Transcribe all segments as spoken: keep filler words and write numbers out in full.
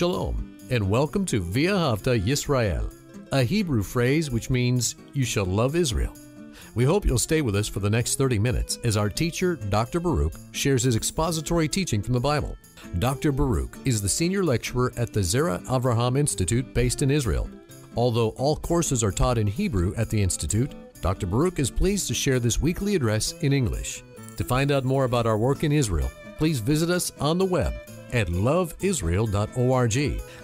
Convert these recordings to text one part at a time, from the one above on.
Shalom, and welcome to Via Havta Yisrael, a Hebrew phrase which means, you shall love Israel. We hope you'll stay with us for the next thirty minutes as our teacher, Doctor Baruch, shares his expository teaching from the Bible. Doctor Baruch is the senior lecturer at the Zera Avraham Institute based in Israel. Although all courses are taught in Hebrew at the Institute, Doctor Baruch is pleased to share this weekly address in English. To find out more about our work in Israel, please visit us on the web at love israel dot org.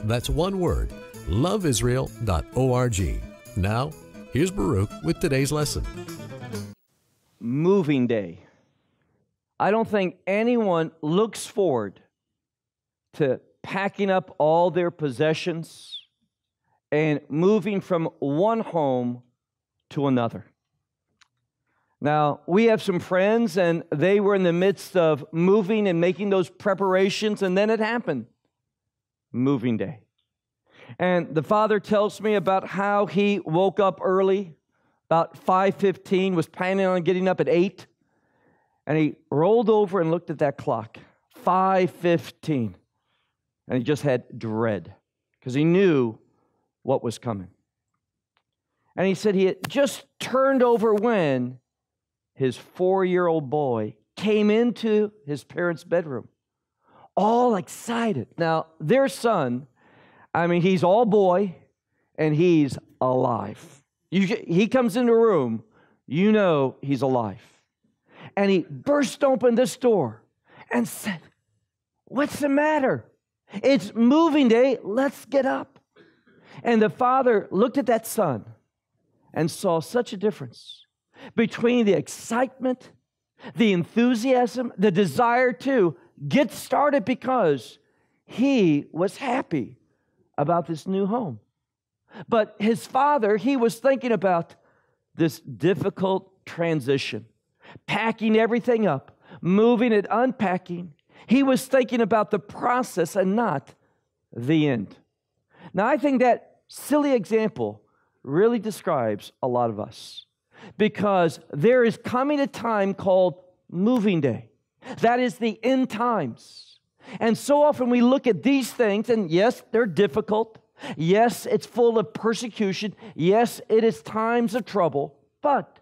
That's one word, love israel dot org. Now, here's Baruch with today's lesson. Moving day. I don't think anyone looks forward to packing up all their possessions and moving from one home to another. Now, we have some friends, and they were in the midst of moving and making those preparations, and then it happened. Moving day. And the father tells me about how he woke up early, about five fifteen, was planning on getting up at eight, and he rolled over and looked at that clock, five fifteen, and he just had dread because he knew what was coming. And he said he had just turned over when his four-year-old boy came into his parents' bedroom, all excited. Now, their son, I mean, he's all boy, and he's alive. You, he comes into a room, you know he's alive. And he burst open this door and said, "What's the matter? It's moving day. Let's get up." And the father looked at that son and saw such a difference between the excitement, the enthusiasm, the desire to get started, because he was happy about this new home. But his father, he was thinking about this difficult transition, packing everything up, moving and unpacking. He was thinking about the process and not the end. Now, I think that silly example really describes a lot of us, because there is coming a time called moving day. That is the end times. And so often we look at these things, and yes, they're difficult. Yes, it's full of persecution. Yes, it is times of trouble. But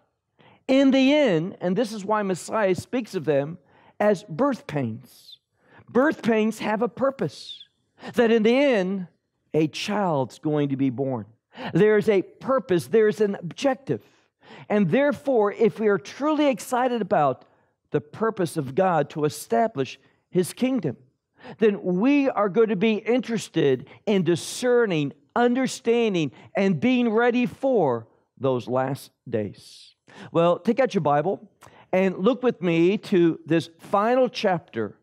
in the end, and this is why Messiah speaks of them as birth pains. Birth pains have a purpose, that in the end, a child's going to be born. There's a purpose, there's an objective. And therefore, if we are truly excited about the purpose of God to establish His kingdom, then we are going to be interested in discerning, understanding, and being ready for those last days. Well, take out your Bible and look with me to this final chapter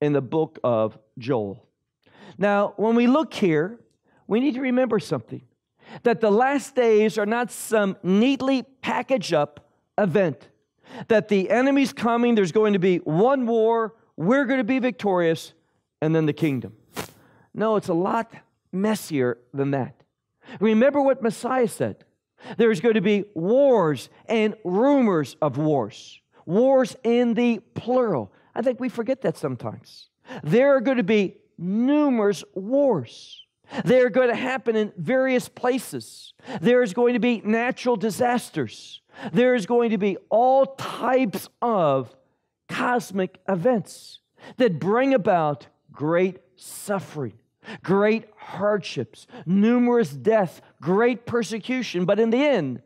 in the book of Joel. Now, when we look here, we need to remember something. That the last days are not some neatly packaged up event. That the enemy's coming, there's going to be one war, we're going to be victorious, and then the kingdom. No, it's a lot messier than that. Remember what Messiah said. There's going to be wars and rumors of wars. Wars in the plural. I think we forget that sometimes. There are going to be numerous wars. They're going to happen in various places. There's going to be natural disasters. There's going to be all types of cosmic events that bring about great suffering, great hardships, numerous deaths, great persecution. But in the end,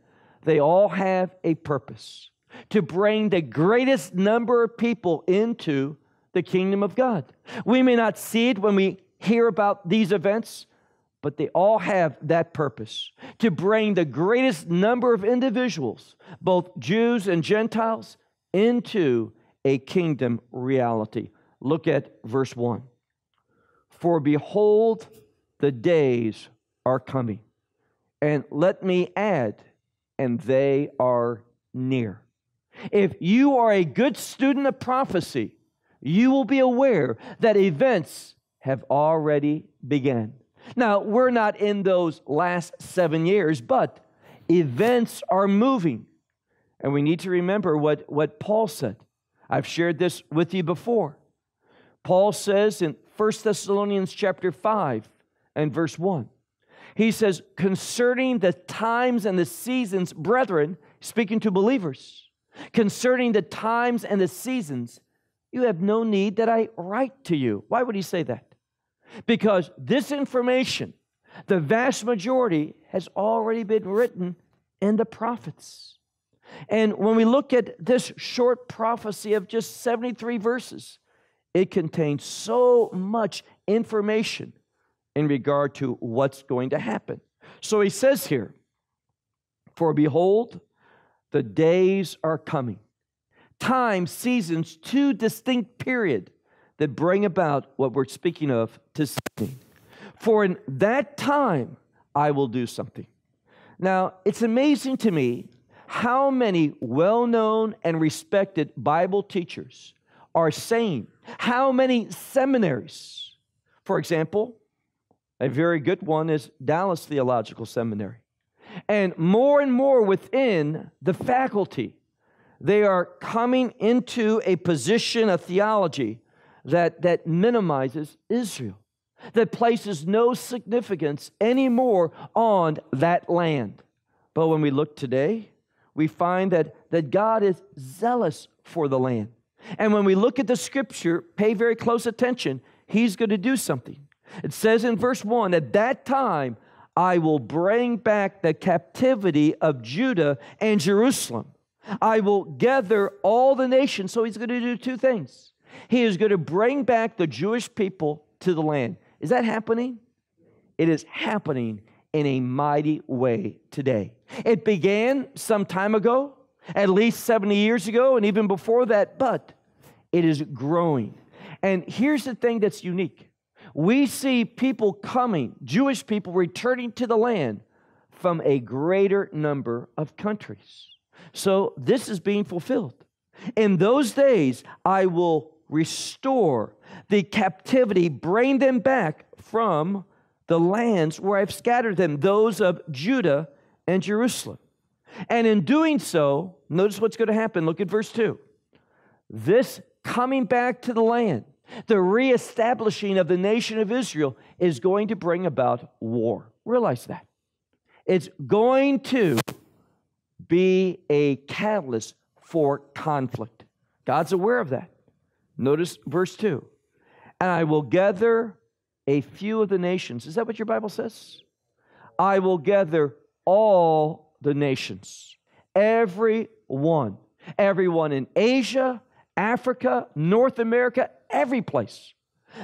they all have a purpose to bring the greatest number of people into the kingdom of God. We may not see it when we hear about these events, but they all have that purpose, to bring the greatest number of individuals, both Jews and Gentiles, into a kingdom reality. Look at verse one. For behold, the days are coming, and let me add, and they are near. If you are a good student of prophecy, you will be aware that events have already begun. Now, we're not in those last seven years, but events are moving. And we need to remember what, what Paul said. I've shared this with you before. Paul says in First Thessalonians chapter five, and verse one. He says, concerning the times and the seasons, brethren, speaking to believers, concerning the times and the seasons, you have no need that I write to you. Why would he say that? Because this information, the vast majority, has already been written in the prophets. And when we look at this short prophecy of just seventy-three verses, it contains so much information in regard to what's going to happen. So he says here, for behold, the days are coming. Time, seasons, two distinct periods that bring about what we're speaking of to see. For in that time, I will do something. Now, it's amazing to me how many well-known and respected Bible teachers are saying, how many seminaries, for example, a very good one is Dallas Theological Seminary. And more and more within the faculty, they are coming into a position of theology that, that minimizes Israel, that places no significance anymore on that land. But when we look today, we find that, that God is zealous for the land. And when we look at the scripture, pay very close attention, he's going to do something. It says in verse one, at that time, I will bring back the captivity of Judah and Jerusalem. I will gather all the nations. So he's going to do two things. He is going to bring back the Jewish people to the land. Is that happening? It is happening in a mighty way today. It began some time ago, at least seventy years ago, and even before that, but it is growing. And here's the thing that's unique. We see people coming, Jewish people returning to the land from a greater number of countries. So this is being fulfilled. In those days, I will restore the captivity, bring them back from the lands where I've scattered them, those of Judah and Jerusalem. And in doing so, notice what's going to happen. Look at verse two. This coming back to the land, the reestablishing of the nation of Israel, is going to bring about war. Realize that. It's going to be a catalyst for conflict. God's aware of that. Notice verse two. And I will gather a few of the nations. Is that what your Bible says? I will gather all the nations. Every one. Everyone in Asia, Africa, North America, every place.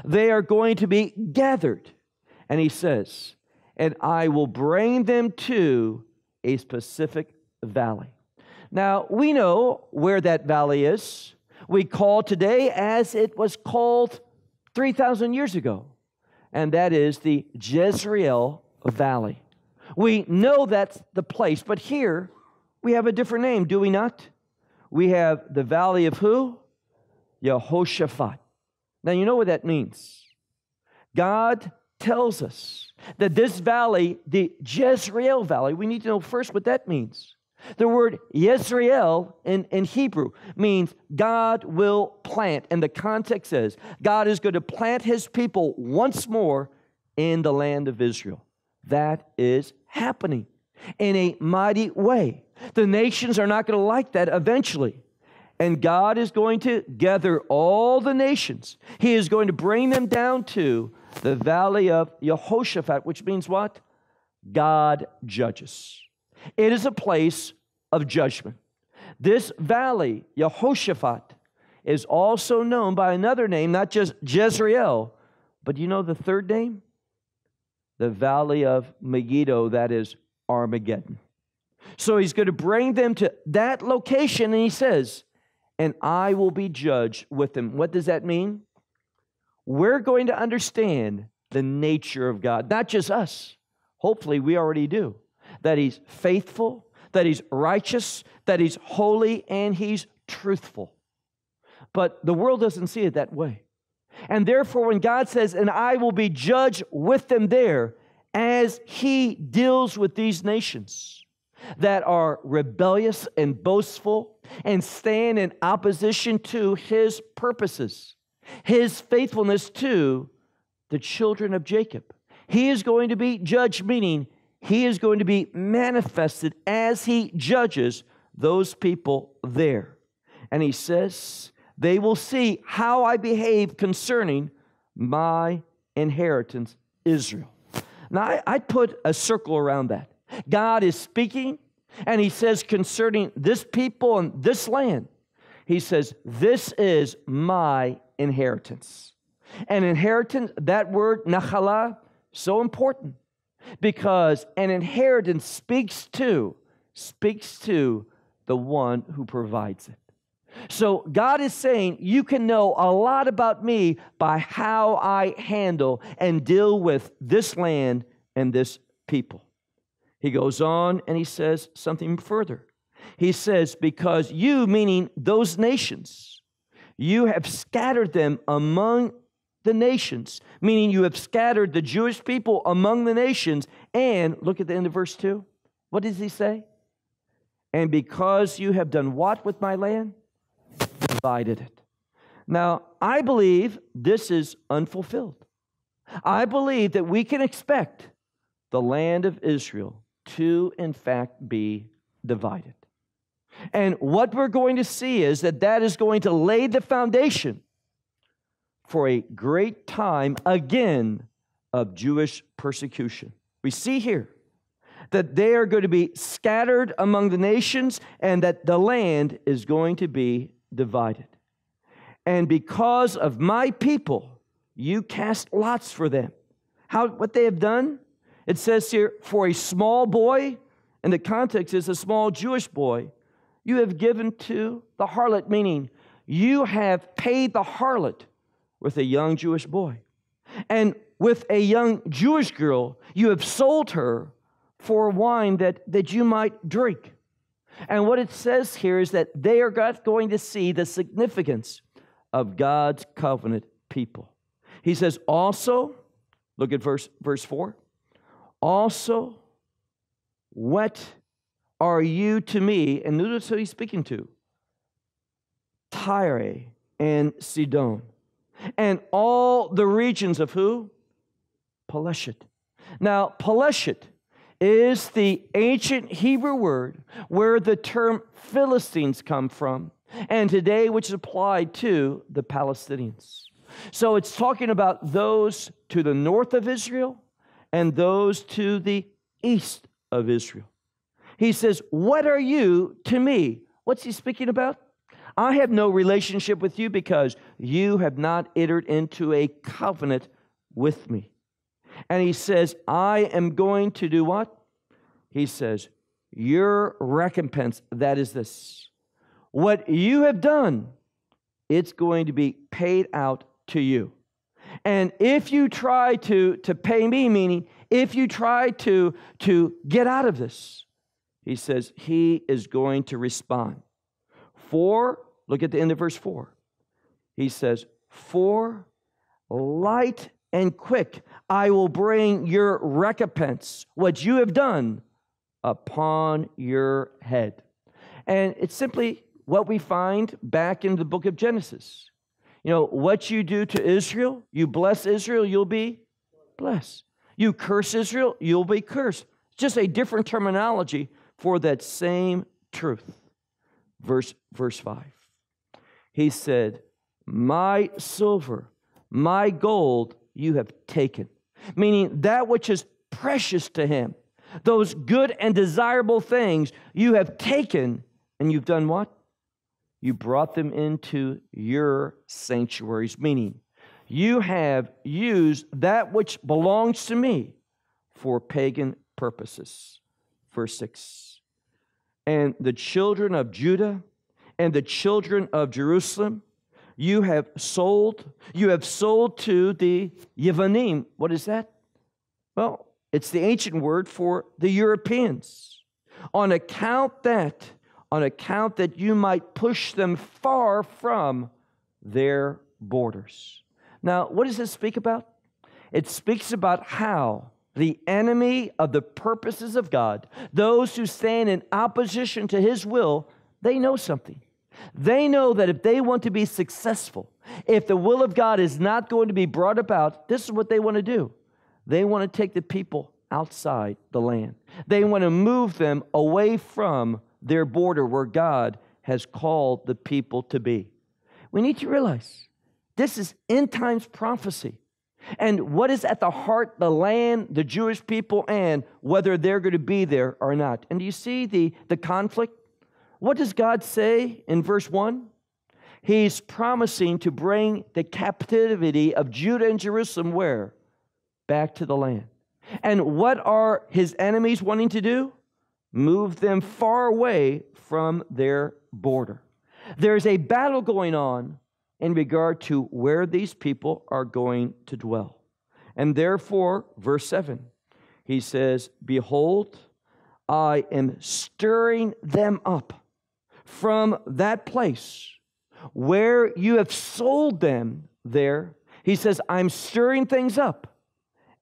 They are going to be gathered. And he says, and I will bring them to a specific valley. Now, we know where that valley is. We call today as it was called three thousand years ago. And that is the Jezreel Valley. We know that's the place. But here, we have a different name, do we not? We have the valley of who? Jehoshaphat. Now, you know what that means. God tells us that this valley, the Jezreel Valley, we need to know first what that means. The word Yisrael in, in Hebrew means God will plant. And the context says God is going to plant his people once more in the land of Israel. That is happening in a mighty way. The nations are not going to like that eventually. And God is going to gather all the nations. He is going to bring them down to the valley of Jehoshaphat, which means what? God judges. It is a place of judgment. This valley, Jehoshaphat, is also known by another name, not just Jezreel, but you know the third name? The valley of Megiddo, that is Armageddon. So he's going to bring them to that location, and he says, and I will be judged with them. What does that mean? We're going to understand the nature of God, not just us. Hopefully, we already do. That he's faithful, that he's righteous, that he's holy, and he's truthful. But the world doesn't see it that way. And therefore, when God says, and I will be judged with them there, as he deals with these nations that are rebellious and boastful and stand in opposition to his purposes, his faithfulness to the children of Jacob, He is going to be judged, meaning he is going to be manifested as he judges those people there. And he says, they will see how I behave concerning my inheritance, Israel. Now, I, I put a circle around that. God is speaking, and he says concerning this people and this land, he says, this is my inheritance. An inheritance, that word, nachalah, so important, because an inheritance speaks to, speaks to the one who provides it. So God is saying, you can know a lot about me by how I handle and deal with this land and this people. He goes on and he says something further. He says, because you, meaning those nations, you have scattered them among the nations, meaning you have scattered the Jewish people among the nations. And look at the end of verse two. What does he say? And because you have done what with my land? Divided it. Now, I believe this is unfulfilled. I believe that we can expect the land of Israel to, in fact, be divided. And what we're going to see is that that is going to lay the foundation for a great time, again, of Jewish persecution. We see here that they are going to be scattered among the nations and that the land is going to be divided. And because of my people, you cast lots for them. How, what they have done? It says here, for a small boy, and the context is a small Jewish boy, you have given to the harlot, meaning you have paid the harlot with a young Jewish boy. And with a young Jewish girl, you have sold her for wine that, that you might drink. And what it says here is that they are going to see the significance of God's covenant people. He says also, look at verse, verse four, also, what are you to me? And notice who he's speaking to. Tyre and Sidon. And all the regions of who? Peleshet. Now, Peleshet is the ancient Hebrew word where the term Philistines come from, and today which is applied to the Palestinians. So it's talking about those to the north of Israel and those to the east of Israel. He says, what are you to me? What's he speaking about? I have no relationship with you because you have not entered into a covenant with me. And he says, I am going to do what? He says, your recompense, that is this. What you have done, it's going to be paid out to you. And if you try to, to pay me, meaning if you try to, to get out of this, he says, he is going to respond. For, look at the end of verse four. He says, for light and quick, I will bring your recompense, what you have done, upon your head. And it's simply what we find back in the book of Genesis. You know, what you do to Israel, you bless Israel, you'll be blessed. You curse Israel, you'll be cursed. It's just a different terminology for that same truth. Verse, verse five. He said, my silver, my gold, you have taken, meaning that which is precious to him, those good and desirable things you have taken, and you've done what? You brought them into your sanctuaries, meaning you have used that which belongs to me for pagan purposes. Verse six, and the children of Judah and the children of Jerusalem, you have sold, you have sold to the Yevanim. What is that? Well, it's the ancient word for the Europeans. On account that, on account that you might push them far from their borders. Now, what does this speak about? It speaks about how the enemy of the purposes of God, those who stand in opposition to his will, they know something. They know that if they want to be successful, if the will of God is not going to be brought about, this is what they want to do. They want to take the people outside the land. They want to move them away from their border where God has called the people to be. We need to realize this is end times prophecy. And what is at the heart, the land, the Jewish people, and whether they're going to be there or not. And do you see the, the conflict? What does God say in verse one? He's promising to bring the captivity of Judah and Jerusalem where? Back to the land. And what are his enemies wanting to do? Move them far away from their border. There's a battle going on in regard to where these people are going to dwell. And therefore, verse seven, he says, behold, I am stirring them up from that place where you have sold them there. He says, I'm stirring things up,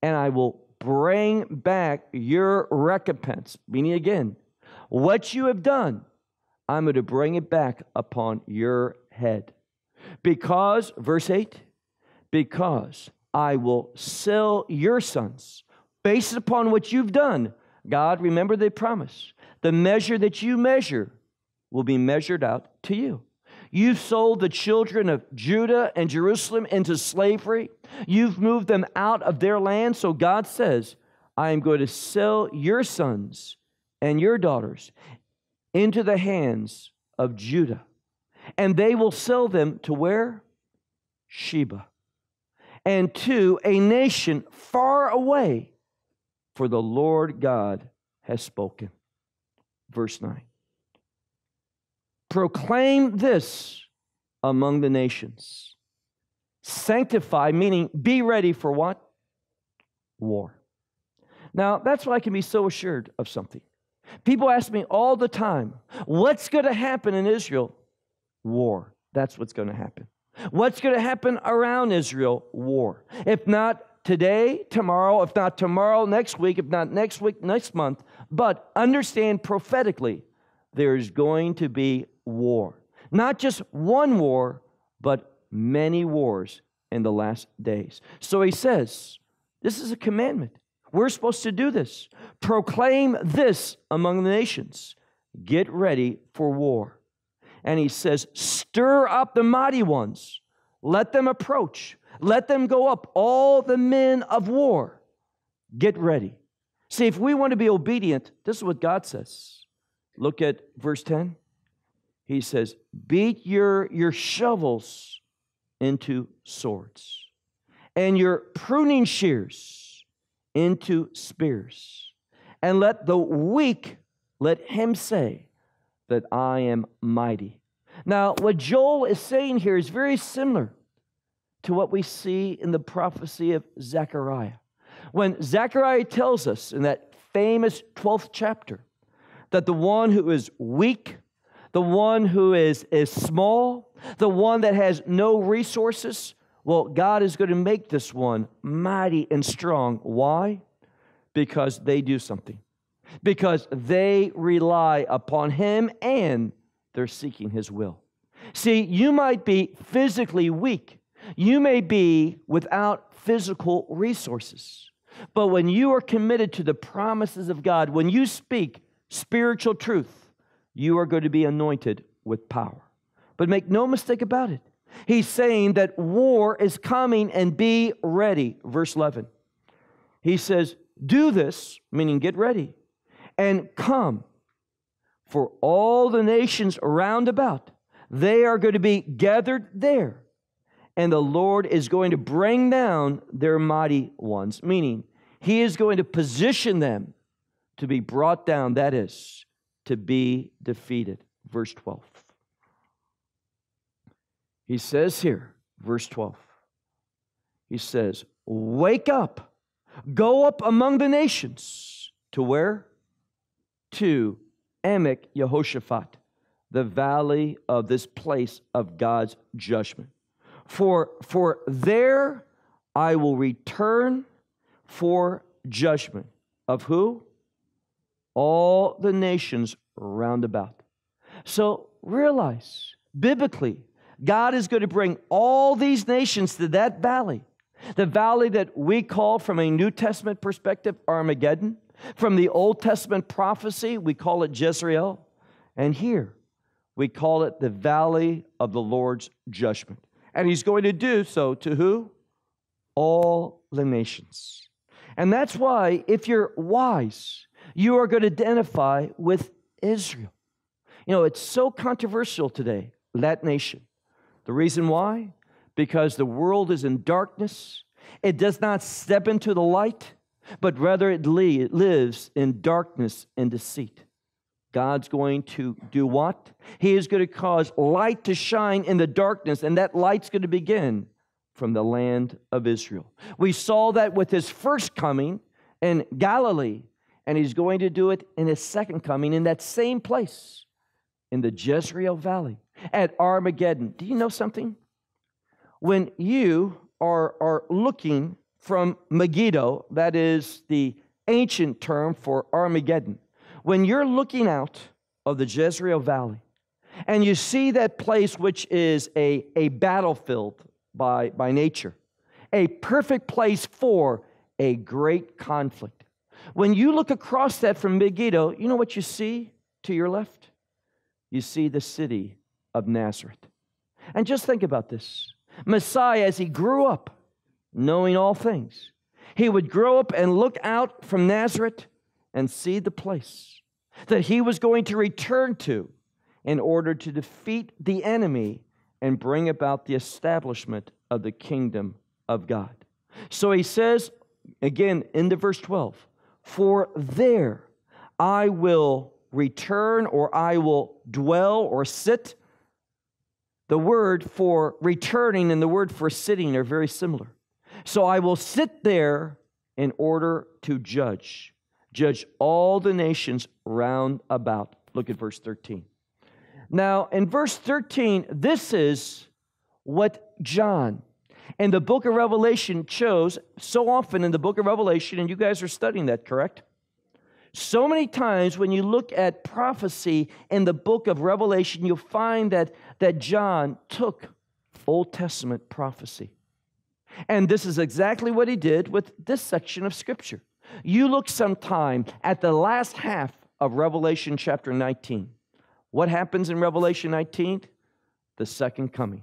and I will bring back your recompense. Meaning again, what you have done, I'm going to bring it back upon your head. Because, verse eight, because I will sell your sons. Based upon what you've done, God, remember the promise. The measure that you measure will be measured out to you. You've sold the children of Judah and Jerusalem into slavery. You've moved them out of their land. So God says, I am going to sell your sons and your daughters into the hands of Judah. And they will sell them to where? Sheba. And to a nation far away, for the Lord God has spoken. Verse nine. Proclaim this among the nations. Sanctify, meaning be ready for what? War. Now, that's why I can be so assured of something. People ask me all the time, what's going to happen in Israel? War. That's what's going to happen. What's going to happen around Israel? War. If not today, tomorrow, if not tomorrow, next week, if not next week, next month. But understand prophetically, there is going to be war. Not just one war, but many wars in the last days. So he says, this is a commandment. We're supposed to do this. Proclaim this among the nations. Get ready for war. And he says, stir up the mighty ones. Let them approach. Let them go up. All the men of war. Get ready. See, if we want to be obedient, this is what God says. Look at verse ten. He says, beat your, your shovels into swords, and your pruning shears into spears. And let the weak, let him say, that I am mighty. Now, what Joel is saying here is very similar to what we see in the prophecy of Zechariah. When Zechariah tells us in that famous twelfth chapter that the one who is weak, the one who is, is small, the one that has no resources, well, God is going to make this one mighty and strong. Why? Because they do something. Because they rely upon him and they're seeking his will. See, you might be physically weak. You may be without physical resources. But when you are committed to the promises of God, when you speak spiritual truth, you are going to be anointed with power. But make no mistake about it. He's saying that war is coming and be ready. Verse eleven. He says, do this, meaning get ready. And come, for all the nations round about, they are going to be gathered there. And the Lord is going to bring down their mighty ones, meaning he is going to position them to be brought down, that is, to be defeated. Verse twelve. He says here, verse twelve, he says, wake up, go up among the nations. To where? To Emek Jehoshaphat, the valley of this place of God's judgment. For, for there I will return for judgment. Of who? All the nations round about. So realize, biblically, God is going to bring all these nations to that valley. The valley that we call, from a New Testament perspective, Armageddon. From the Old Testament prophecy, we call it Jezreel. And here, we call it the valley of the Lord's judgment. And he's going to do so to who? All the nations. And that's why, if you're wise, you are going to identify with Israel. You know, it's so controversial today, that nation. The reason why? Because the world is in darkness. It does not step into the light, but rather it lives in darkness and deceit. God's going to do what? He is going to cause light to shine in the darkness, and that light's going to begin from the land of Israel. We saw that with his first coming in Galilee, and he's going to do it in his second coming in that same place, in the Jezreel Valley, at Armageddon. Do you know something? When you are, are looking from Megiddo, that is the ancient term for Armageddon, when you're looking out of the Jezreel Valley and you see that place which is a, a battlefield by, by nature, a perfect place for a great conflict. When you look across that from Megiddo, you know what you see to your left? You see the city of Nazareth. And just think about this. Messiah, as he grew up, knowing all things, he would grow up and look out from Nazareth and see the place that he was going to return to in order to defeat the enemy and bring about the establishment of the kingdom of God. So he says, again, in the verse twelve, "For there I will return," or "I will dwell," or "sit." The word for returning and the word for sitting are very similar. "So I will sit there in order to judge, judge all the nations round about." Look at verse thirteen. Now, in verse thirteen, this is what John and the book of Revelation chose so often in the book of Revelation, and you guys are studying that, correct? So many times when you look at prophecy in the book of Revelation, you'll find that, that John took Old Testament prophecy. And this is exactly what he did with this section of Scripture. You look sometime at the last half of Revelation chapter nineteen. What happens in Revelation nineteen? The second coming.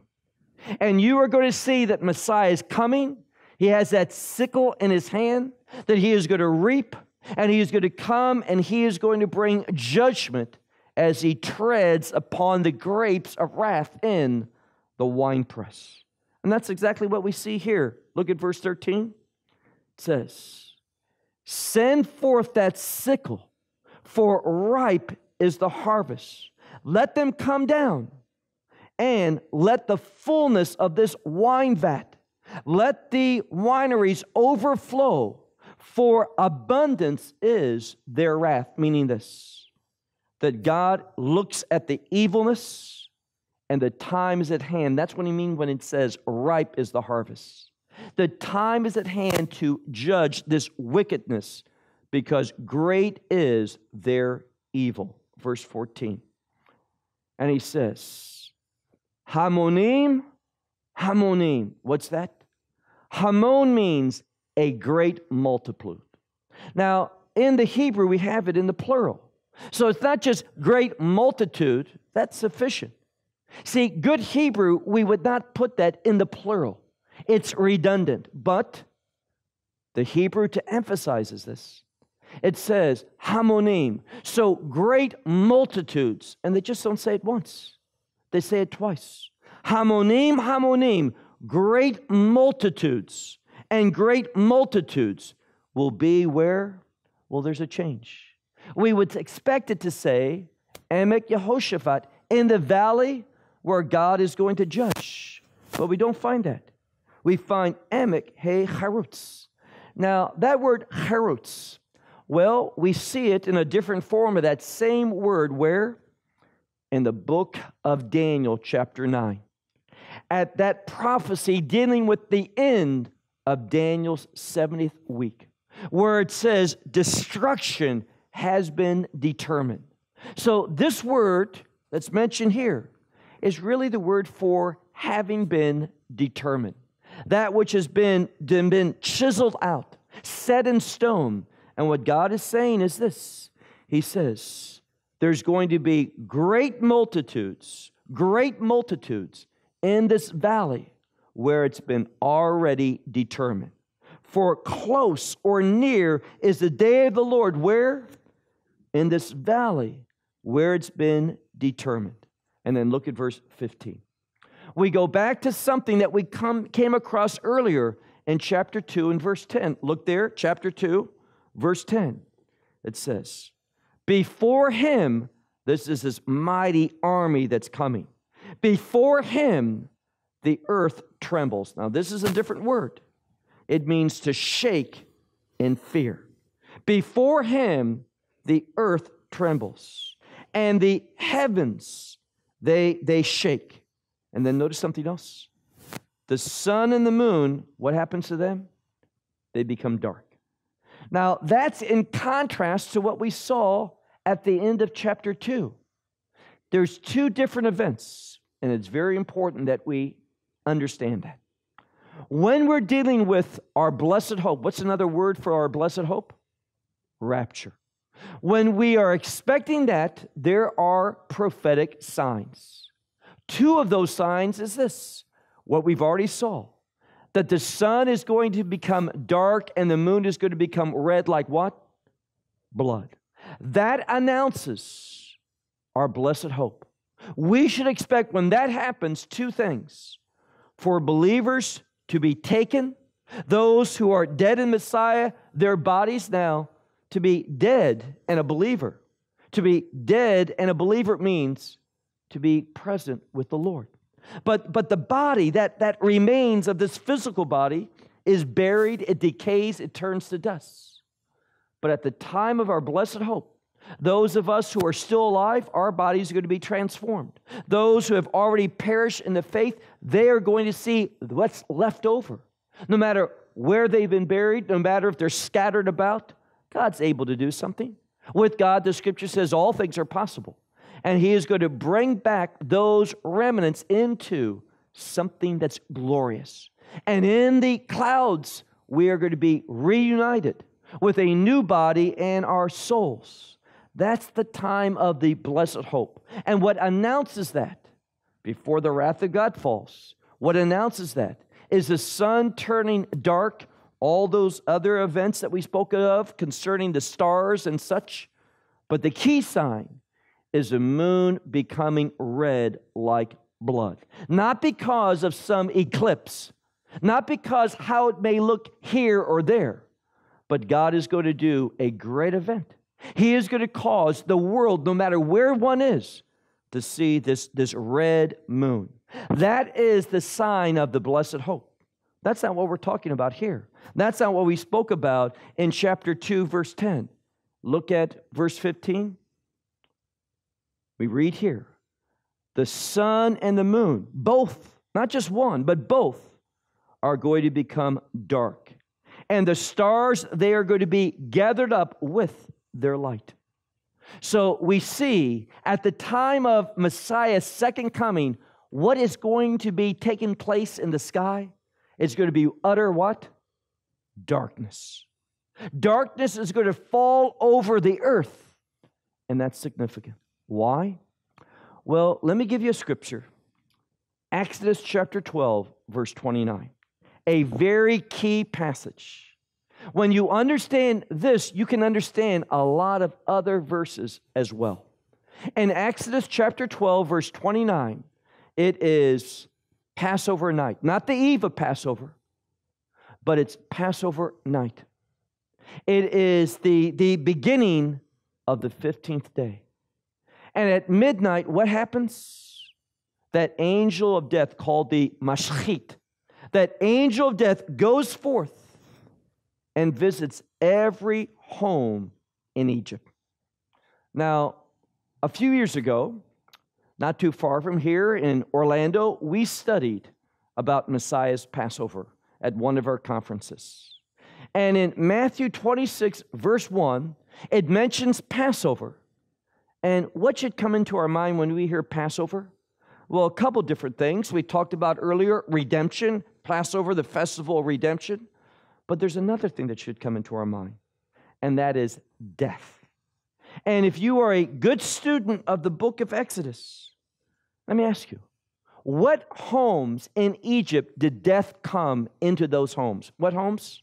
And you are going to see that Messiah is coming. He has that sickle in his hand that he is going to reap, and he is going to come, and he is going to bring judgment as he treads upon the grapes of wrath in the winepress. And that's exactly what we see here. Look at verse thirteen. It says, "Send forth that sickle, for ripe is the harvest. Let them come down, and let the fullness of this wine vat, let the wineries overflow, for abundance is their wrath." Meaning this, that God looks at the evilness, and the time is at hand. That's what he means when it says ripe is the harvest. The time is at hand to judge this wickedness, because great is their evil. Verse fourteen. And he says, "Hamonim, hamonim." What's that? Hamon means a great multitude. Now, in the Hebrew, we have it in the plural. So it's not just great multitude. That's sufficient. See, good Hebrew, we would not put that in the plural. It's redundant. But the Hebrew to emphasizes this. It says, hamonim, so great multitudes. And they just don't say it once. They say it twice. Hamonim, hamonim, great multitudes. And great multitudes will be where? Well, there's a change. We would expect it to say, Emek Jehoshaphat, in the valley where God is going to judge. But we don't find that. We find Emek hei charutz. Now, that word charutz, well, we see it in a different form of that same word where? In the book of Daniel, chapter nine. At that prophecy dealing with the end of Daniel's seventieth week, where it says destruction has been determined. So this word that's mentioned here is really the word for having been determined. that which has been, been chiseled out, set in stone. And what God is saying is this. He says, there's going to be great multitudes, great multitudes in this valley where it's been already determined. For close or near is the day of the Lord. Where? In this valley where it's been determined. And then look at verse fifteen. We go back to something that we come, came across earlier in chapter two and verse ten. Look there, chapter two, verse ten. It says, before him, this is this mighty army that's coming. Before him, the earth trembles. Now, this is a different word. It means to shake in fear. Before him, the earth trembles, and the heavens, they, they shake. And then notice something else. The sun and the moon, what happens to them? They become dark. Now, that's in contrast to what we saw at the end of chapter two. There's two different events, and it's very important that we understand that. When we're dealing with our blessed hope, what's another word for our blessed hope? Rapture. When we are expecting that, there are prophetic signs. Two of those signs is this, what we've already saw, that the sun is going to become dark and the moon is going to become red like what? Blood. That announces our blessed hope. We should expect when that happens two things, for believers to be taken, those who are dead in Messiah, their bodies now, to be dead and a believer. To be dead and a believer means to be present with the Lord. But, but the body that, that remains of this physical body is buried, it decays, it turns to dust. But at the time of our blessed hope, those of us who are still alive, our bodies are going to be transformed. Those who have already perished in the faith, they are going to see what's left over. No matter where they've been buried, no matter if they're scattered about, God's able to do something. With God, the scripture says all things are possible. And he is going to bring back those remnants into something that's glorious. And in the clouds, we are going to be reunited with a new body and our souls. That's the time of the blessed hope. And what announces that? Before the wrath of God falls, what announces that is the sun turning dark, all those other events that we spoke of concerning the stars and such. But the key sign is the moon becoming red like blood. Not because of some eclipse, not because how it may look here or there, but God is going to do a great event. He is going to cause the world, no matter where one is, to see this, this red moon. That is the sign of the blessed hope. That's not what we're talking about here. That's not what we spoke about in chapter two, verse ten. Look at verse fifteen. We read here, the sun and the moon, both, not just one, but both, are going to become dark. And the stars, they are going to be gathered up with their light. So we see at the time of Messiah's second coming, what is going to be taking place in the sky? It's going to be utter what? Darkness. Darkness is going to fall over the earth. And that's significant. Why? Well, let me give you a scripture. Exodus chapter twelve, verse twenty-nine. A very key passage. When you understand this, you can understand a lot of other verses as well. In Exodus chapter twelve, verse twenty-nine, it is Passover night, not the eve of Passover, but it's Passover night. It is the, the beginning of the fifteenth day. And at midnight, what happens? That angel of death called the Mashchit, that angel of death goes forth and visits every home in Egypt. Now, a few years ago, not too far from here in Orlando, we studied about Messiah's Passover at one of our conferences. And in Matthew twenty-six, verse one, it mentions Passover. And what should come into our mind when we hear Passover? Well, a couple different things. We talked about earlier, redemption, Passover, the festival of redemption. But there's another thing that should come into our mind, and that is death. And if you are a good student of the book of Exodus, let me ask you, what homes in Egypt did death come into those homes? What homes?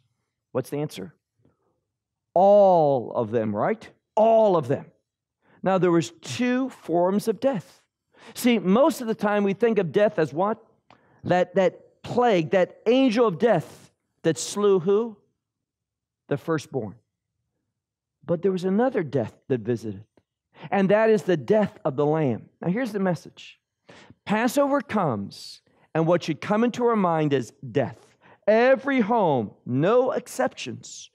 What's the answer? All of them, right? All of them. Now, there was two forms of death. See, most of the time we think of death as what? That, that plague, that angel of death that slew who? The firstborn. But there was another death that visited, and that is the death of the lamb. Now, here's the message. Passover comes, and what should come into our mind is death. Every home, no exceptions.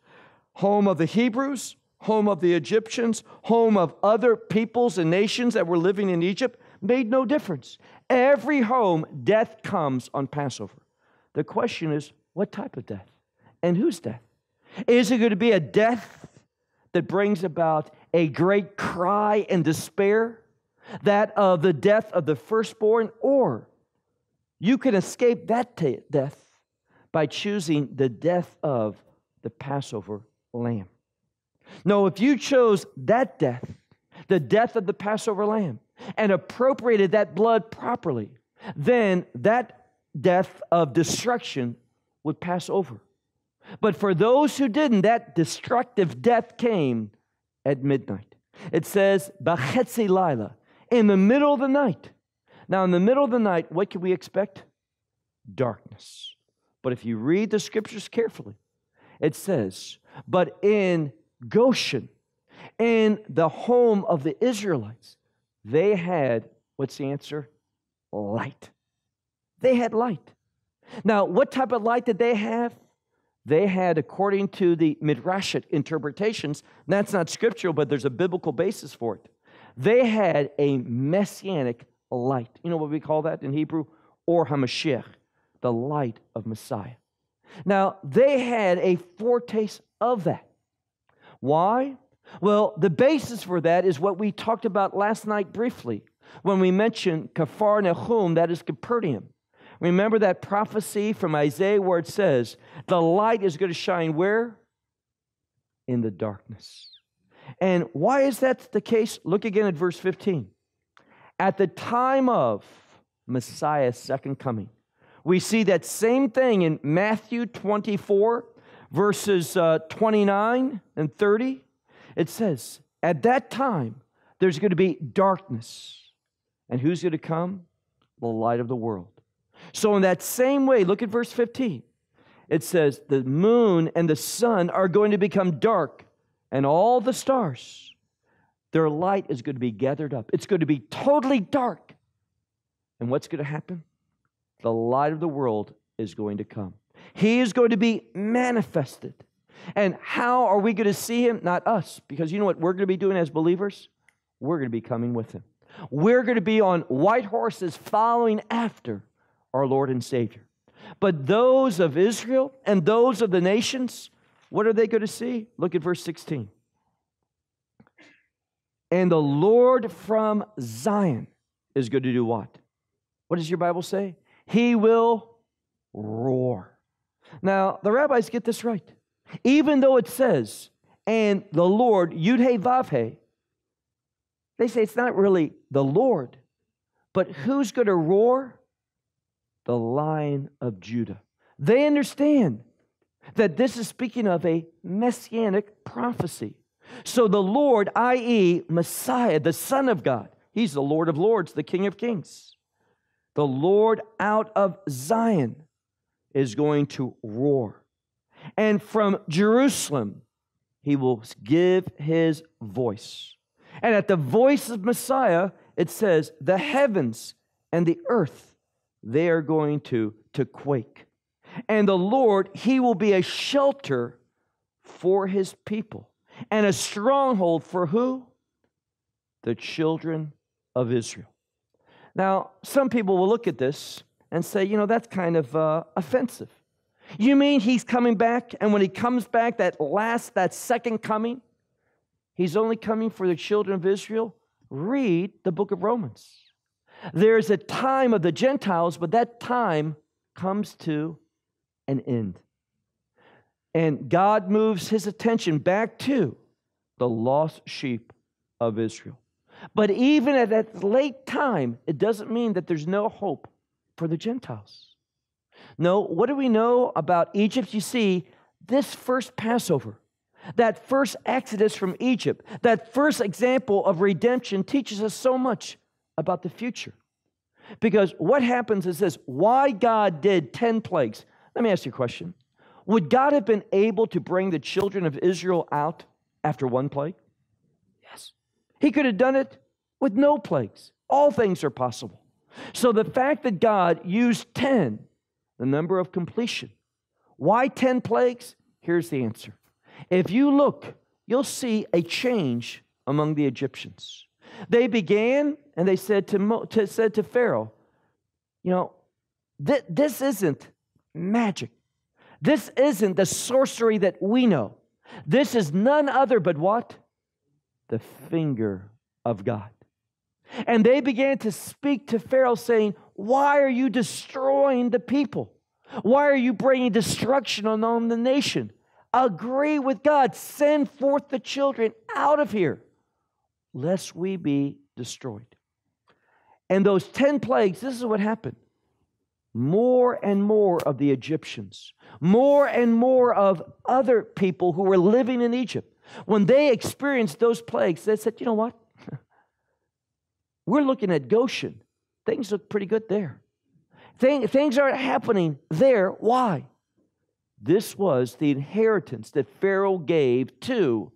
Home of the Hebrews, home of the Egyptians, home of other peoples and nations that were living in Egypt, made no difference. Every home, death comes on Passover. The question is, what type of death? And whose death? Is it going to be a death that brings about a great cry and despair? That of the death of the firstborn? Or you can escape that death by choosing the death of the Passover lamb. No, if you chose that death, the death of the Passover lamb, and appropriated that blood properly, then that death of destruction would pass over. But for those who didn't, that destructive death came at midnight. It says, Bachetzi Laila, in the middle of the night. Now, in the middle of the night, what can we expect? Darkness. But if you read the scriptures carefully, it says, but in Goshen, in the home of the Israelites, they had, what's the answer? Light. They had light. Now, what type of light did they have? They had, according to the Midrashic interpretations, that's not scriptural, but there's a biblical basis for it. They had a messianic light. You know what we call that in Hebrew? Or HaMashiach, the light of Messiah. Now, they had a foretaste of that. Why? Well, the basis for that is what we talked about last night briefly when we mentioned Kefar Nachum, that is Capernaum. Remember that prophecy from Isaiah where it says, the light is going to shine where? In the darkness. And why is that the case? Look again at verse fifteen. At the time of Messiah's second coming, we see that same thing in Matthew twenty-four, verses uh, twenty-nine and thirty. It says, at that time, there's going to be darkness. And who's going to come? The light of the world. So in that same way, look at verse fifteen. It says, the moon and the sun are going to become dark, and all the stars, their light is going to be gathered up. It's going to be totally dark. And what's going to happen? The light of the world is going to come. He is going to be manifested. And how are we going to see him? Not us. Because you know what we're going to be doing as believers? We're going to be coming with him. We're going to be on white horses following after our Lord and Savior. But those of Israel and those of the nations, what are they going to see? Look at verse sixteen. And the Lord from Zion is going to do what? What does your Bible say? He will roar. Now, the rabbis get this right. Even though it says, and the Lord, Yud-Heh-Vav-Heh, they say it's not really the Lord, but who's going to roar? The Lion of Judah. They understand that this is speaking of a messianic prophecy. So the Lord, that is. Messiah, the Son of God, he's the Lord of Lords, the King of Kings. The Lord out of Zion is going to roar. And from Jerusalem, he will give his voice. And at the voice of Messiah, it says, the heavens and the earth, they are going to, to quake. And the Lord, he will be a shelter for his people and a stronghold for who? The children of Israel. Now, some people will look at this and say, you know, that's kind of uh, offensive. You mean he's coming back, and when he comes back, that last, that second coming, he's only coming for the children of Israel? Read the book of Romans. There's a time of the Gentiles, but that time comes to an end. And God moves his attention back to the lost sheep of Israel. But even at that late time, it doesn't mean that there's no hope for the Gentiles. No, what do we know about Egypt? You see, this first Passover, that first exodus from Egypt, that first example of redemption teaches us so much about the future. Because what happens is this, why God did ten plagues. Let me ask you a question. Would God have been able to bring the children of Israel out after one plague? Yes. He could have done it with no plagues. All things are possible. So the fact that God used ten, the number of completion. Why ten plagues? Here's the answer. If you look, you'll see a change among the Egyptians. They began and they said to, Mo, to, said to Pharaoh, you know, th this isn't magic. This isn't the sorcery that we know. This is none other but what? The finger of God. And they began to speak to Pharaoh saying, why are you destroying the people? Why are you bringing destruction on the nation? Agree with God. Send forth the children out of here, lest we be destroyed. And those ten plagues, this is what happened. More and more of the Egyptians, more and more of other people who were living in Egypt, when they experienced those plagues, they said, you know what? We're looking at Goshen. Things look pretty good there. Thing, things aren't happening there. Why? This was the inheritance that Pharaoh gave to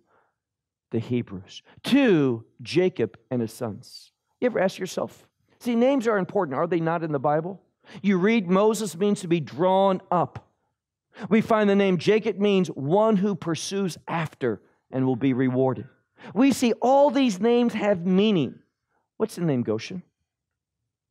the Hebrews, to Jacob and his sons. You ever ask yourself? See, names are important. Are they not in the Bible? You read Moses means to be drawn up. We find the name Jacob means one who pursues after and will be rewarded. We see all these names have meaning. What's the name Goshen?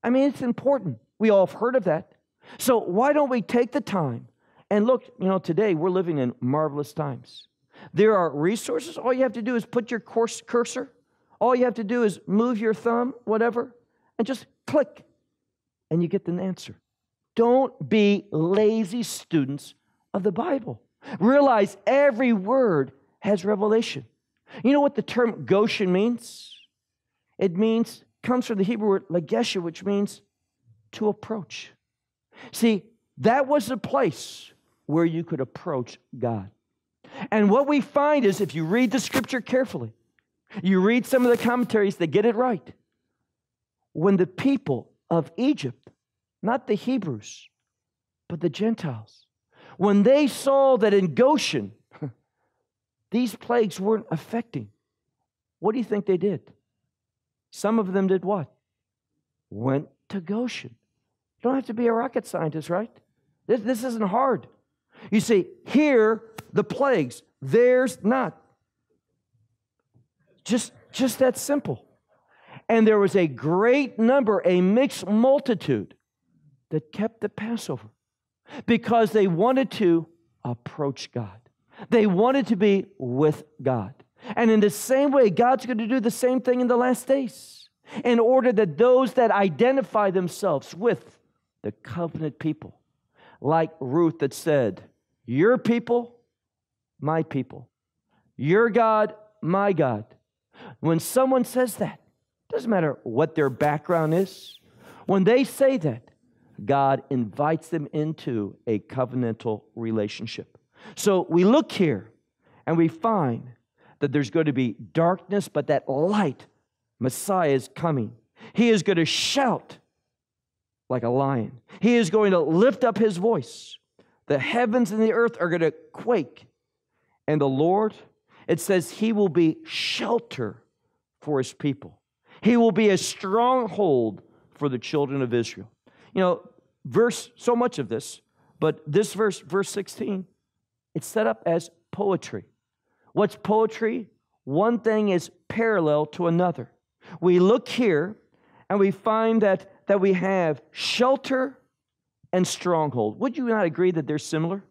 I mean, it's important. We all have heard of that. So why don't we take the time and look, you know, today we're living in marvelous times. There are resources. All you have to do is put your course cursor. All you have to do is move your thumb, whatever, and just click. And you get an answer. Don't be lazy students of the Bible. Realize every word has revelation. You know what the term Goshen means? It means, comes from the Hebrew word legesha, which means to approach. See, that was the place where you could approach God. And what we find is if you read the scripture carefully, you read some of the commentaries that get it right. When the people of Egypt, not the Hebrews, but the Gentiles, when they saw that in Goshen, these plagues weren't affecting, what do you think they did? Some of them did what? Went to Goshen. You don't have to be a rocket scientist, right? This, this isn't hard. You see, here, the plagues, there's not. Just, just that simple. And there was a great number, a mixed multitude that kept the Passover because they wanted to approach God. They wanted to be with God. And in the same way, God's going to do the same thing in the last days in order that those that identify themselves with the covenant people, like Ruth that said, your people, my people. Your God, my God. When someone says that, doesn't matter what their background is. When they say that, God invites them into a covenantal relationship. So we look here and we find that there's going to be darkness, but that light, Messiah is coming. He is going to shout like a lion. He is going to lift up his voice. The heavens and the earth are going to quake. And the Lord, it says, he will be shelter for his people. He will be a stronghold for the children of Israel. You know, verse, so much of this, but this verse, verse sixteen, it's set up as poetry. What's poetry? One thing is parallel to another. We look here and we find that, that we have shelter and stronghold. Would you not agree that they're similar?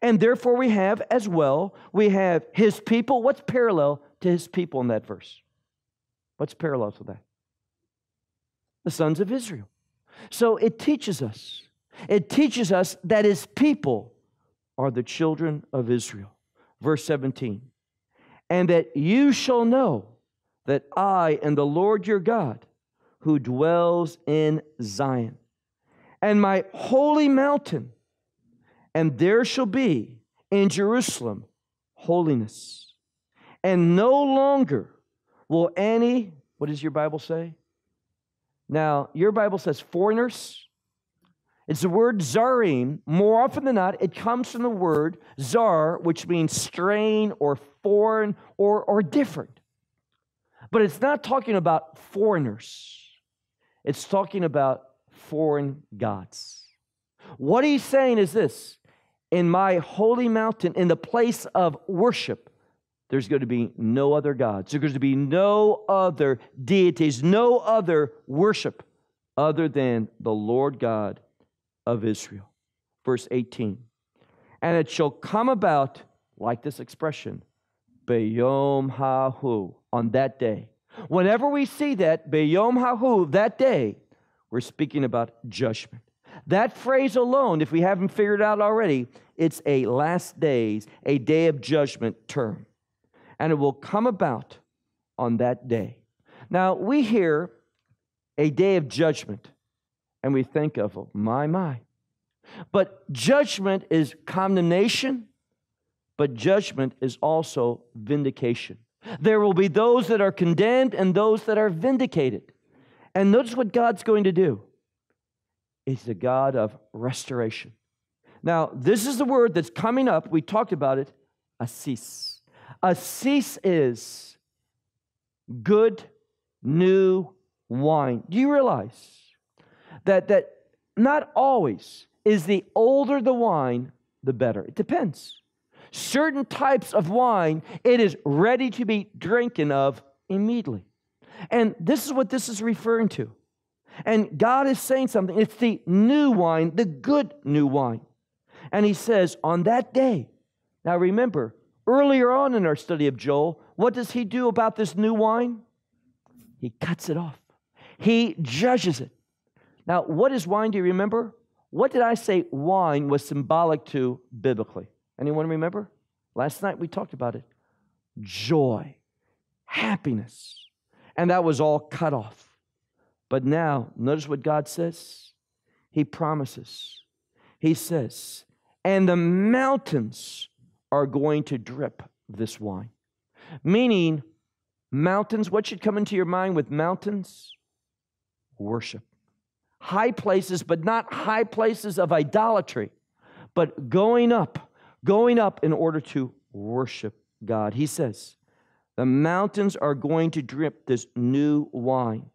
And therefore we have as well, we have his people. What's parallel to his people in that verse? What's parallel to that? The sons of Israel. So it teaches us. it teaches us that his people are the children of Israel. Verse seventeen, and that you shall know that I am the Lord your God who dwells in Zion and my holy mountain, and there shall be in Jerusalem holiness, and no longer will any, what does your Bible say? Now, your Bible says foreigners. It's the word zarim. More often than not, it comes from the word zar, which means strain or foreign or, or different. But it's not talking about foreigners. It's talking about foreign gods. What he's saying is this: in my holy mountain, in the place of worship, there's going to be no other gods. There's going to be no other deities, no other worship other than the Lord God of Israel. Verse eighteen, and it shall come about, like this expression, Beyom Hahu, on that day. Whenever we see that, Beyom Hahu, that day, we're speaking about judgment. That phrase alone, if we haven't figured it out already, it's a last days, a day of judgment term. And it will come about on that day. Now, we hear a day of judgment, and we think of, oh, my, my. But judgment is condemnation, but judgment is also vindication. There will be those that are condemned and those that are vindicated. And notice what God's going to do. He's the God of restoration. Now, this is the word that's coming up. We talked about it, Assis. Assis is good new wine. Do you realize that, that not always is the older the wine, the better? It depends. Certain types of wine, it is ready to be drinking of immediately. And this is what this is referring to. And God is saying something. It's the new wine, the good new wine. And he says, on that day, now remember, earlier on in our study of Joel, what does he do about this new wine? He cuts it off. He judges it. Now, what is wine? Do you remember? What did I say wine was symbolic to biblically? Anyone remember? Last night we talked about it. Joy, happiness. And that was all cut off. But now, notice what God says. He promises. He says, and the mountains are going to drip this wine. Meaning, mountains, what should come into your mind with mountains? Worship. High places, but not high places of idolatry, but going up, going up in order to worship God. He says, the mountains are going to drip this new wine,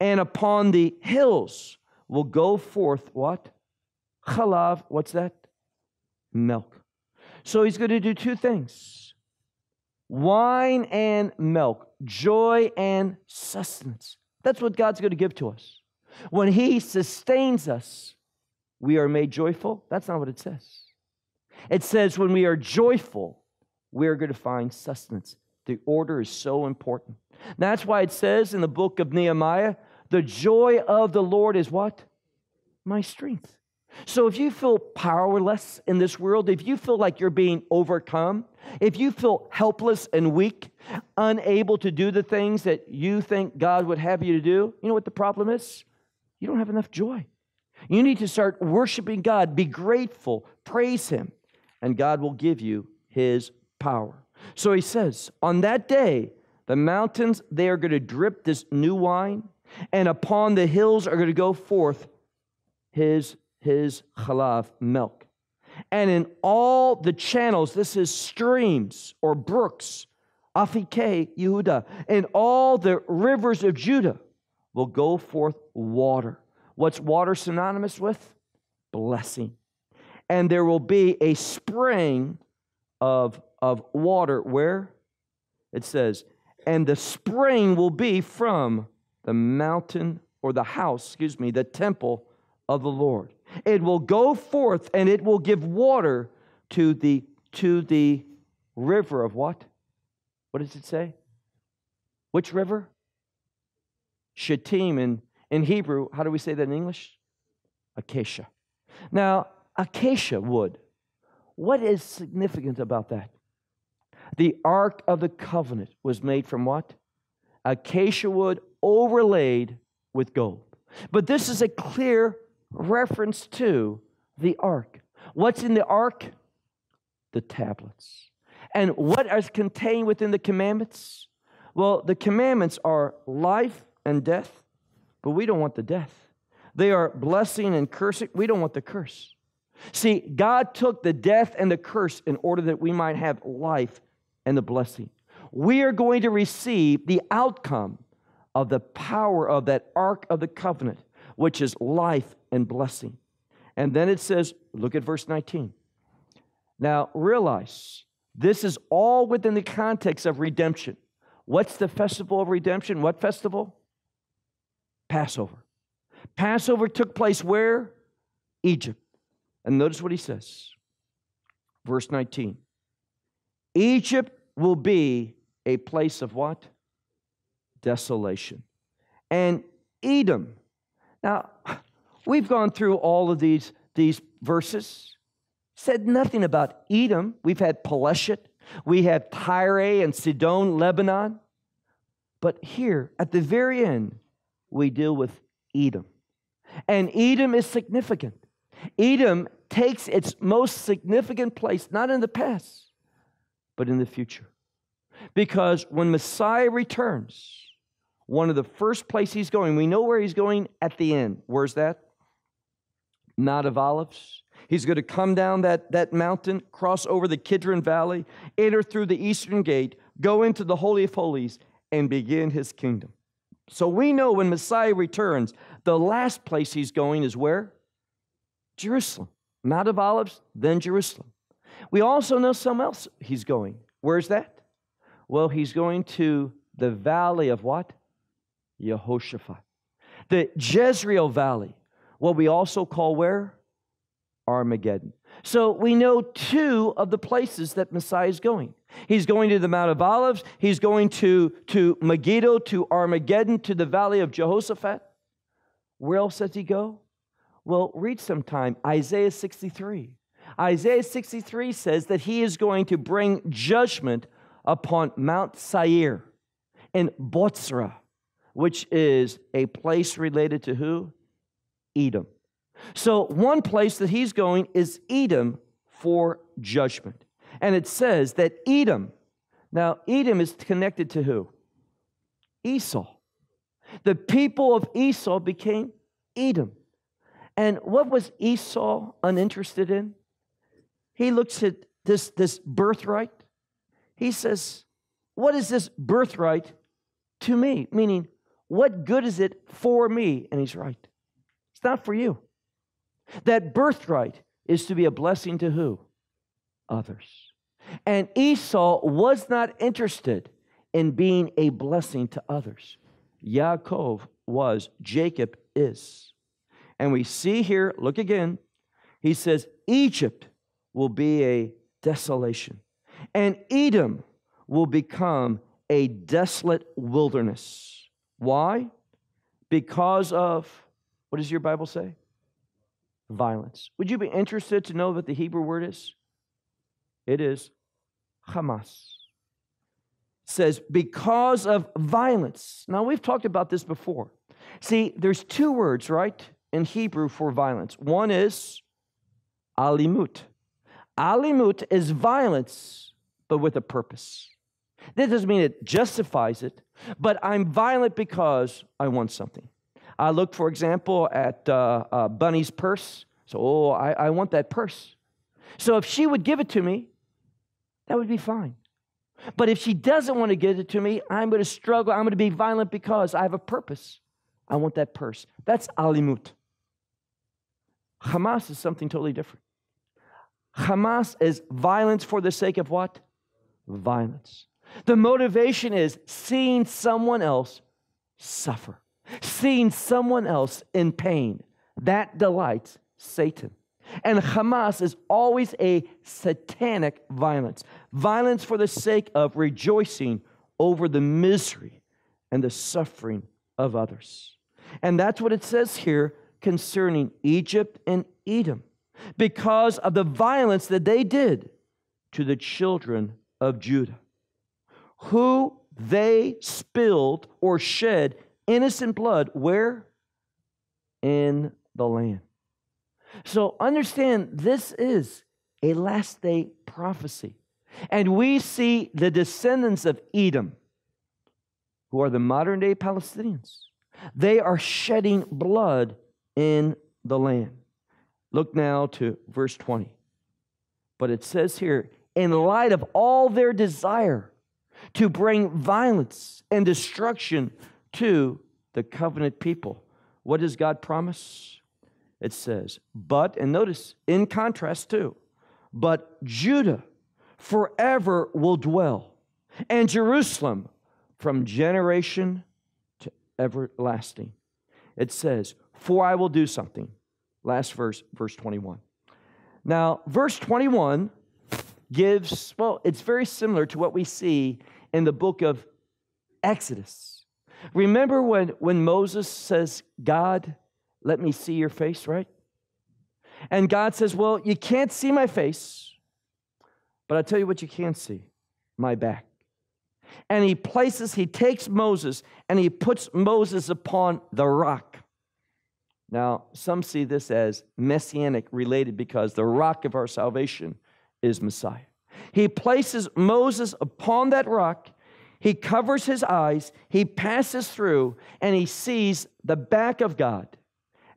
and upon the hills will go forth what? Khalav, what's that? Milk. So he's going to do two things: wine and milk, joy and sustenance. That's what God's going to give to us. When he sustains us, we are made joyful. That's not what it says. It says when we are joyful, we're going to find sustenance. The order is so important. That's why it says in the book of Nehemiah, the joy of the Lord is what? My strength. So if you feel powerless in this world, if you feel like you're being overcome, if you feel helpless and weak, unable to do the things that you think God would have you to do, you know what the problem is? You don't have enough joy. You need to start worshiping God, be grateful, praise him, and God will give you his power. So he says, on that day, the mountains, they are going to drip this new wine, and upon the hills are going to go forth his His chalav, milk. And in all the channels, this is streams or brooks, Afikei Yehuda, and all the rivers of Judah will go forth water. What's water synonymous with? Blessing. And there will be a spring of, of water where? It says, and the spring will be from the mountain or the house, excuse me, the temple of the Lord. It will go forth and it will give water to the to the river of what? What does it say? Which river? Shittim in, in Hebrew. How do we say that in English? Acacia. Now, acacia wood. What is significant about that? The Ark of the Covenant was made from what? Acacia wood overlaid with gold. But this is a clear reference to the Ark. What's in the Ark? The tablets. And what is contained within the commandments? Well, the commandments are life and death, but we don't want the death. They are blessing and cursing. We don't want the curse. See, God took the death and the curse in order that we might have life and the blessing. We are going to receive the outcome of the power of that Ark of the Covenant, which is life and blessing. And then it says, look at verse nineteen. Now realize, this is all within the context of redemption. What's the festival of redemption? What festival? Passover. Passover took place where? Egypt. And notice what he says. Verse nineteen. Egypt will be a place of what? Desolation. And Edom. Now, we've gone through all of these, these verses. Said nothing about Edom. We've had Peleshet. We had Tyre and Sidon, Lebanon. But here, at the very end, we deal with Edom. And Edom is significant. Edom takes its most significant place, not in the past, but in the future. Because when Messiah returns, one of the first places he's going, we know where he's going at the end. Where's that? Mount of Olives. He's going to come down that, that mountain, cross over the Kidron Valley, enter through the eastern gate, go into the Holy of Holies, and begin his kingdom. So we know when Messiah returns, the last place he's going is where? Jerusalem. Mount of Olives, then Jerusalem. We also know somewhere else he's going. Where's that? Well, he's going to the valley of what? Jehoshaphat. The Jezreel Valley, what we also call where? Armageddon. So we know two of the places that Messiah is going. He's going to the Mount of Olives. He's going to, to Megiddo, to Armageddon, to the Valley of Jehoshaphat. Where else does he go? Well, read sometime Isaiah sixty-three. Isaiah sixty-three says that he is going to bring judgment upon Mount Seir and Bozrah, which is a place related to who? Edom. So one place that he's going is Edom for judgment. And it says that Edom, now Edom is connected to who? Esau. The people of Esau became Edom. And what was Esau uninterested in? He looks at this, this birthright. He says, what is this birthright to me? Meaning, what good is it for me? And he's right. It's not for you. That birthright is to be a blessing to who? Others. And Esau was not interested in being a blessing to others. Yaakov was, Jacob is. And we see here, look again, he says, Egypt will be a desolation, and Edom will become a desolate wilderness. Why? Because of, what does your Bible say? Violence. Would you be interested to know what the Hebrew word is? It is Hamas. It says, because of violence. Now, we've talked about this before. See, there's two words, right, in Hebrew for violence. One is Alimut. Alimut is violence, but with a purpose. That doesn't mean it justifies it, but I'm violent because I want something. I look, for example, at uh, uh, Bunny's purse. So, oh, I, I want that purse. So if she would give it to me, that would be fine. But if she doesn't want to give it to me, I'm going to struggle. I'm going to be violent because I have a purpose. I want that purse. That's Alimut. Hamas is something totally different. Hamas is violence for the sake of what? Violence. The motivation is seeing someone else suffer. Seeing someone else in pain, that delights Satan. And Hamas is always a satanic violence. Violence for the sake of rejoicing over the misery and the suffering of others. And that's what it says here concerning Egypt and Edom. because of the violence that they did to the children of Judah, who they spilled or shed innocent blood, where? In the land. So understand, this is a last day prophecy. And we see the descendants of Edom, who are the modern day Palestinians, they are shedding blood in the land. Look now to verse twenty. But it says here, in light of all their desire to bring violence and destruction to the covenant people, what does God promise? It says, but, and notice, in contrast too, but Judah forever will dwell, and Jerusalem from generation to everlasting. It says, for I will do something. Last verse, verse twenty-one. Now, verse twenty-one gives, well, it's very similar to what we see in the book of Exodus. Remember when, when Moses says, God, let me see your face, right? And God says, well, you can't see my face, but I'll tell you what you can see, my back. And he places, he takes Moses, and he puts Moses upon the rock. Now, some see this as messianic related because the rock of our salvation is Messiah. He places Moses upon that rock, he covers his eyes, he passes through, and he sees the back of God.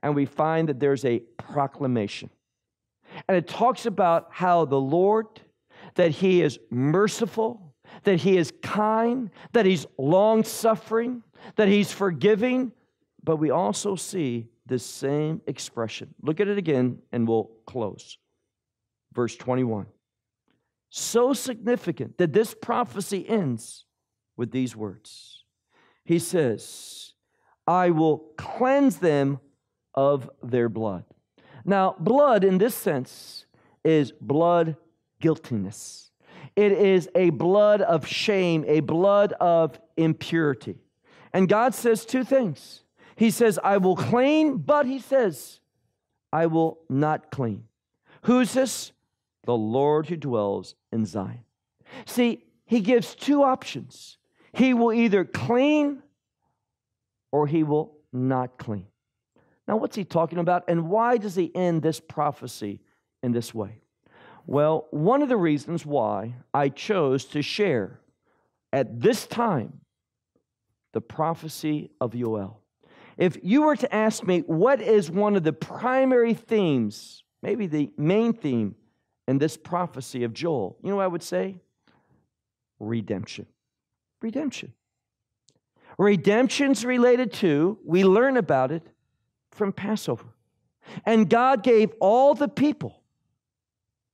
And we find that there's a proclamation. And it talks about how the Lord, that he is merciful, that he is kind, that he's long-suffering, that he's forgiving. But we also see this same expression. Look at it again, and we'll close. Verse twenty-one. So significant that this prophecy ends with these words. He says, I will cleanse them of their blood. Now, blood in this sense is blood guiltiness. It is a blood of shame, a blood of impurity. And God says two things. He says, I will clean, but he says, I will not clean. Who's this? The Lord who dwells in Zion. See, he gives two options. He will either clean or he will not clean. Now, what's he talking about, and why does he end this prophecy in this way? Well, one of the reasons why I chose to share at this time the prophecy of Joel. If you were to ask me what is one of the primary themes, maybe the main theme in this prophecy of Joel, you know what I would say? Redemption. Redemption. Redemption's related to, we learn about it from Passover. And God gave all the people,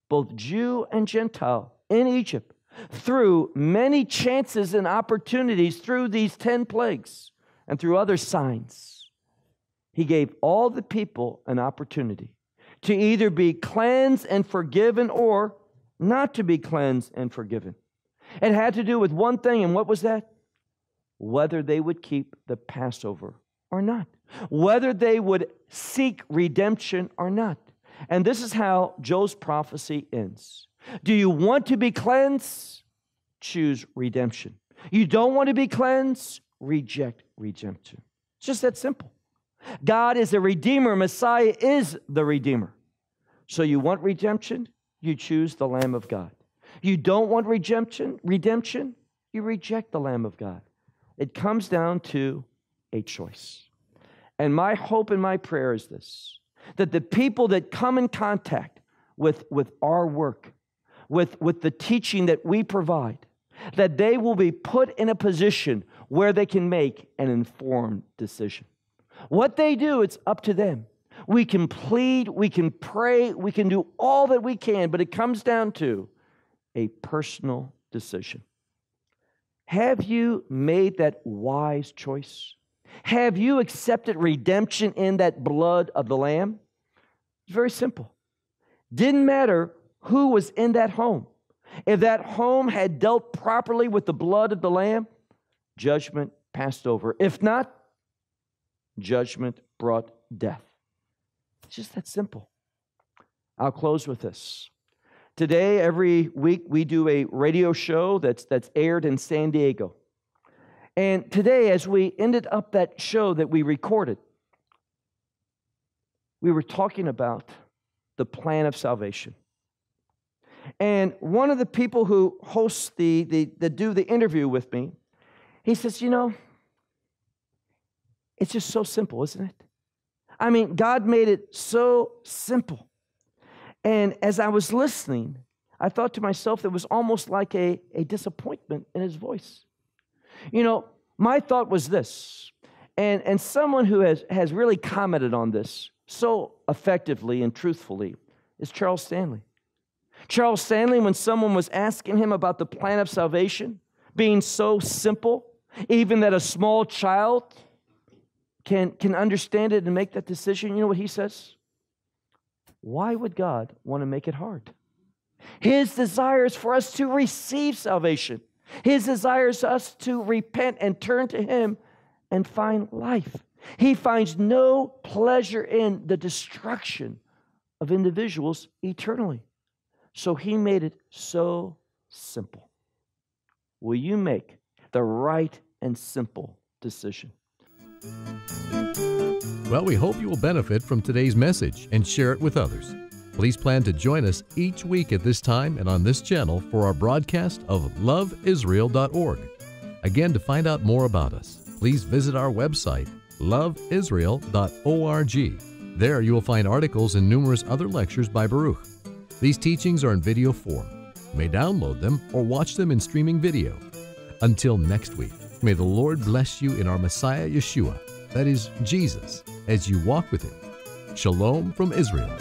both Jew and Gentile, in Egypt, through many chances and opportunities, through these ten plagues and through other signs. He gave all the people an opportunity to either be cleansed and forgiven or not to be cleansed and forgiven. It had to do with one thing, and what was that? Whether they would keep the Passover or not, whether they would seek redemption or not. And this is how Joel's prophecy ends. Do you want to be cleansed? Choose redemption. You don't want to be cleansed? Reject redemption. It's just that simple. God is a redeemer. Messiah is the redeemer. So you want redemption? You choose the Lamb of God. You don't want redemption? Redemption? You reject the Lamb of God. It comes down to a choice. And my hope and my prayer is this, that the people that come in contact with, with our work, with, with the teaching that we provide, that they will be put in a position where they can make an informed decision. What they do, it's up to them. We can plead, we can pray, we can do all that we can, but it comes down to a personal decision. Have you made that wise choice? Have you accepted redemption in that blood of the Lamb? It's very simple. Didn't matter who was in that home. If that home had dealt properly with the blood of the Lamb, judgment passed over. If not, judgment brought death. It's just that simple. I'll close with this. Today, every week, we do a radio show that's, that's aired in San Diego. And today, as we ended up that show that we recorded, we were talking about the plan of salvation. And one of the people who hosts the, the, the do the interview with me, he says, you know, it's just so simple, isn't it? I mean, God made it so simple. And as I was listening, I thought to myself that it was almost like a, a disappointment in his voice. You know, my thought was this, and, and someone who has, has really commented on this so effectively and truthfully is Charles Stanley. Charles Stanley, when someone was asking him about the plan of salvation being so simple, even that a small child can, can understand it and make that decision, you know what he says? Why would God want to make it hard? His desire is for us to receive salvation. His desire is us to repent and turn to Him and find life. He finds no pleasure in the destruction of individuals eternally. So He made it so simple. Will you make the right and simple decision? Well, we hope you will benefit from today's message and share it with others. Please plan to join us each week at this time and on this channel for our broadcast of love israel dot org. Again, to find out more about us, please visit our website, love israel dot org. There you will find articles and numerous other lectures by Baruch. These teachings are in video form. You may download them or watch them in streaming video. Until next week, may the Lord bless you in our Messiah Yeshua, that is Jesus, as you walk with Him. Shalom from Israel.